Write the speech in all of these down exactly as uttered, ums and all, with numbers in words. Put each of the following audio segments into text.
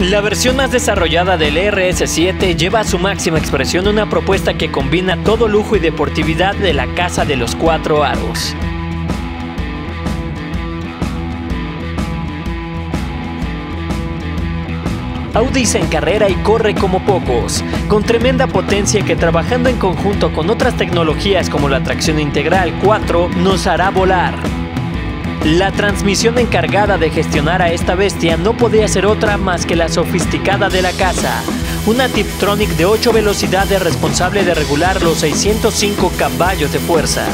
La versión más desarrollada del R S siete lleva a su máxima expresión una propuesta que combina todo lujo y deportividad de la casa de los cuatro aros. Audi se encarrera y corre como pocos, con tremenda potencia que, trabajando en conjunto con otras tecnologías como la tracción integral cuatro, nos hará volar. La transmisión encargada de gestionar a esta bestia no podía ser otra más que la sofisticada de la casa, una Tiptronic de ocho velocidades responsable de regular los seiscientos cinco caballos de fuerza.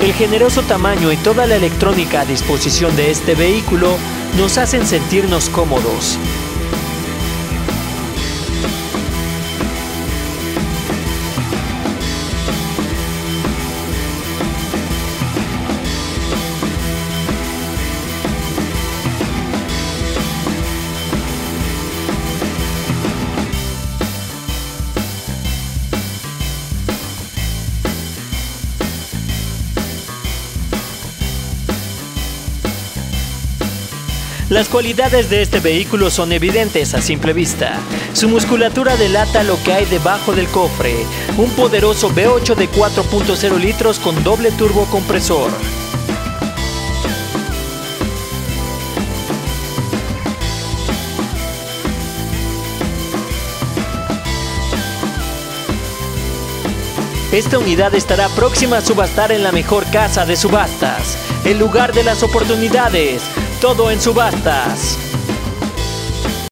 El generoso tamaño y toda la electrónica a disposición de este vehículo nos hacen sentirnos cómodos. Las cualidades de este vehículo son evidentes a simple vista. Su musculatura delata lo que hay debajo del cofre, un poderoso V ocho de cuatro punto cero litros con doble turbocompresor. Esta unidad estará próxima a subastar en la mejor casa de subastas, el lugar de las oportunidades. Todo en Subastas.